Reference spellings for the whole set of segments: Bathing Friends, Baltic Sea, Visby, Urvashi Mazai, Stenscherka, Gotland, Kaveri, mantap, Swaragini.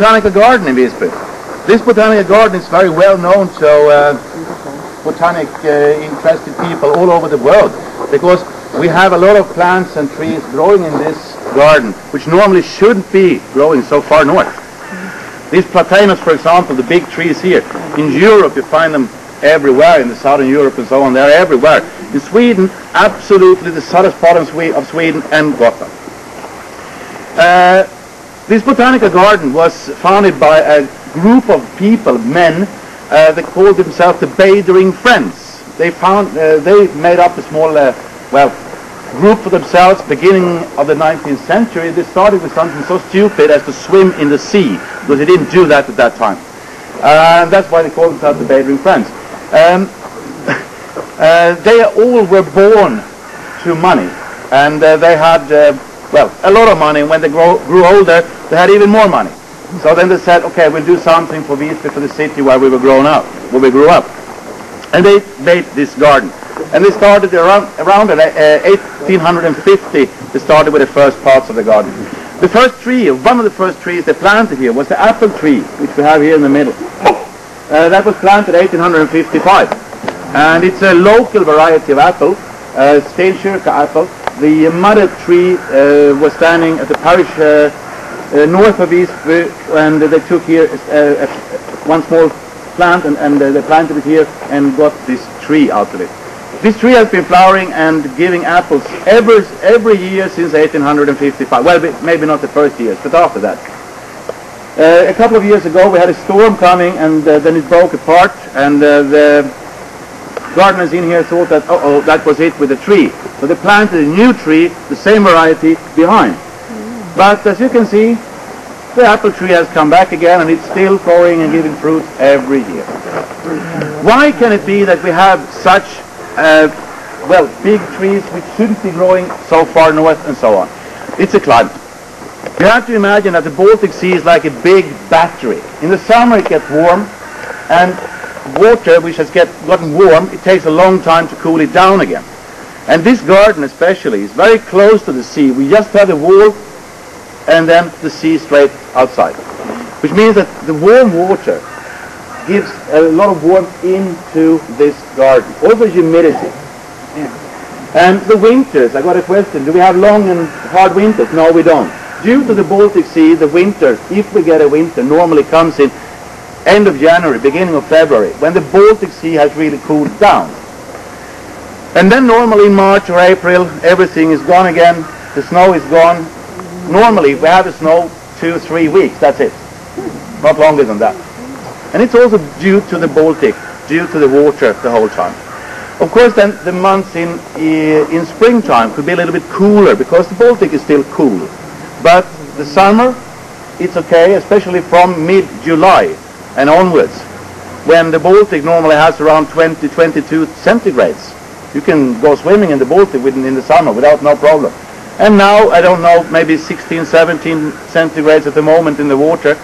botanical garden in Visby. This botanical garden is very well known to botanic-interested people all over the world, because we have a lot of plants and trees growing in this garden, which normally shouldn't be growing so far north. These platanos, for example, the big trees here, in Europe you find them everywhere, in the southern Europe and so on, they're everywhere. In Sweden, absolutely the southern part of Sweden and Gotland. This botanical garden was founded by a group of people, men, they called themselves the Bathing Friends. They made up a small, group for themselves beginning of the 19th century. They started with something so stupid as to swim in the sea, because they didn't do that at that time. And that's why they called themselves the Bathing Friends. They all were born to money, and they had, a lot of money. When they grew older, they had even more money. So then they said, okay, we'll do something for Visby, for the city where we were grown up, where we grew up. And they made this garden. And they started around 1850, they started with the first parts of the garden. The first tree, one of the first trees they planted here was the apple tree, which we have here in the middle. That was planted 1855. And it's a local variety of apple, Stenscherka apple. The mother tree was standing at the parish north of Visby, and they took here one small plant and they planted it here and got this tree out of it. This tree has been flowering and giving apples every year since 1855. Well, maybe not the first years, but after that. A couple of years ago we had a storm coming, and then it broke apart, and the gardeners in here thought that, uh-oh, that was it with the tree. So they planted a new tree, the same variety, behind. But as you can see, the apple tree has come back again, and it's still flowering and giving fruit every year. Why can it be that we have such big trees which shouldn't be growing so far north and so on? It's a climate. You have to imagine that the Baltic Sea is like a big battery. In the summer it gets warm, and water which has gotten warm, it takes a long time to cool it down again. And this garden especially is very close to the sea. We just have a wall and then the sea straight outside, which means that the warm water gives a lot of warmth into this garden, also humidity. Yeah. And the winters, I got a question, do we have long and hard winters? No, we don't. Due to the Baltic Sea, the winter, if we get a winter, normally comes in end of January, beginning of February, when the Baltic Sea has really cooled down. And then normally in March or April, everything is gone again, the snow is gone. Normally we have the snow 2-3 weeks, that's it, not longer than that. And it's also due to the Baltic, due to the water the whole time. Of course then the months in springtime could be a little bit cooler, because the Baltic is still cool. But the summer, it's okay, especially from mid-July and onwards, when the Baltic normally has around 20-22 centigrades. You can go swimming in the Baltic in the summer without no problem. And now, I don't know, maybe 16-17 centigrades at the moment in the water.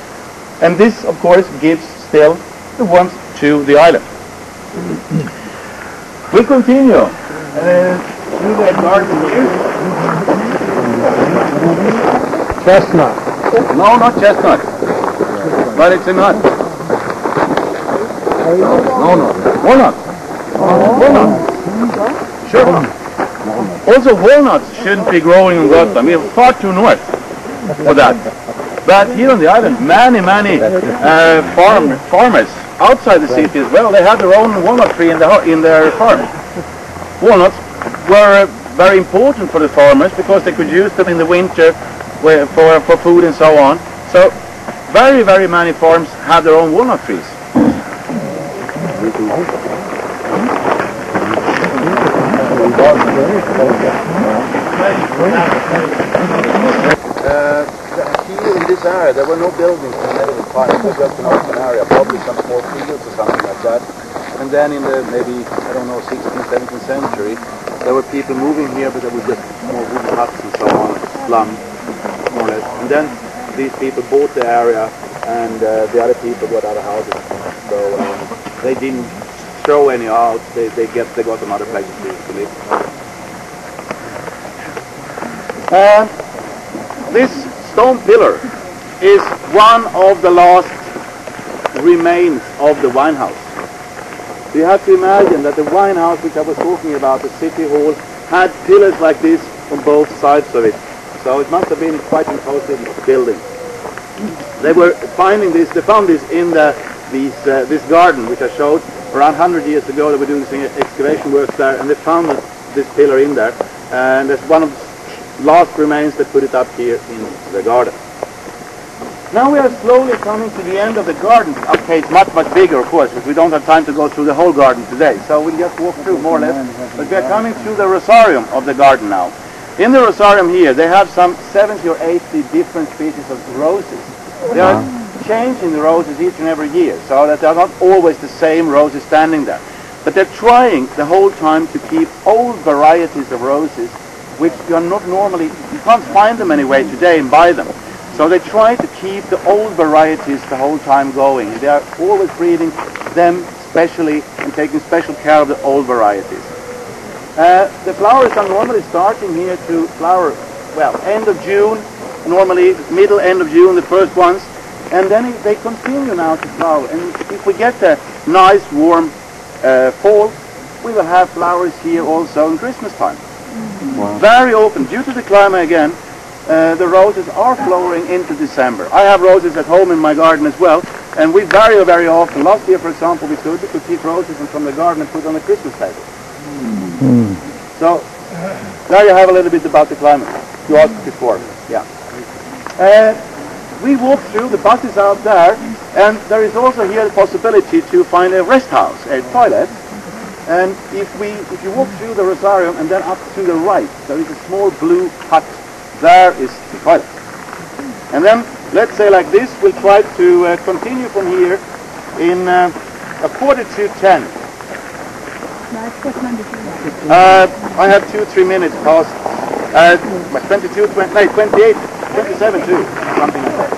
And this, of course, gives still the warmth to the island. We continue through the garden here. Chestnut. No, not chestnut. But it's a nut. No. Walnut. Walnut. Sure. Also, walnuts shouldn't be growing in Gotland. We are far too north for that. But here on the island, many farmers outside the city as well, they had their own walnut tree in their farm. Walnuts were very important for the farmers, because they could use them in the winter for food and so on. So very many farms had their own walnut trees. Area. There were no buildings in the middle of the park, it was just an open area, probably some small fields or something like that. And then in the maybe, I don't know, 16th, 17th century, there were people moving here, but there were just more wooden huts and so on, slums, more or less. And then these people bought the area, and the other people got other houses. So they didn't throw any out, they got some other places to live. This stone pillar is one of the last remains of the wine house. You have to imagine that the wine house, which I was talking about, the city hall, had pillars like this on both sides of it. So it must have been quite an imposing building. They were finding this, they found this in this garden which I showed. Around 100 years ago they were doing some excavation work there, and they found this pillar in there, and as one of the last remains they put it up here in the garden. Now we are slowly coming to the end of the garden. Okay, it's much, much bigger, of course, because we don't have time to go through the whole garden today. So we'll just walk through, more or less. But we are coming through the rosarium of the garden now. In the rosarium here, they have some 70 or 80 different species of roses. They are changing the roses each and every year, so that they are not always the same roses standing there. But they're trying the whole time to keep old varieties of roses, which you are not normally, you can't find them anyway today and buy them. So they try to keep the old varieties the whole time going. They are always breeding them specially and taking special care of the old varieties. The flowers are normally starting here to flower, well, end of June, normally middle end of June, the first ones. And then they continue now to flower. And if we get a nice warm fall, we will have flowers here also in Christmas time. Wow. Very often, due to the climate again, the roses are flowering into December. I have roses at home in my garden as well, and we very, very often, last year for example, we could pick roses from the garden and put on the Christmas table. Mm. So, now you have a little bit about the climate. You asked before, yeah. We walk through, the bus is out there, and there is also here the possibility to find a rest house, a toilet. And if you walk through the rosarium and then up to the right, there is a small blue hut. There is the toilet. And then, let's say like this, we'll try to continue from here in a 9:45. I have 2-3 minutes past, 28, 27 too, something like that.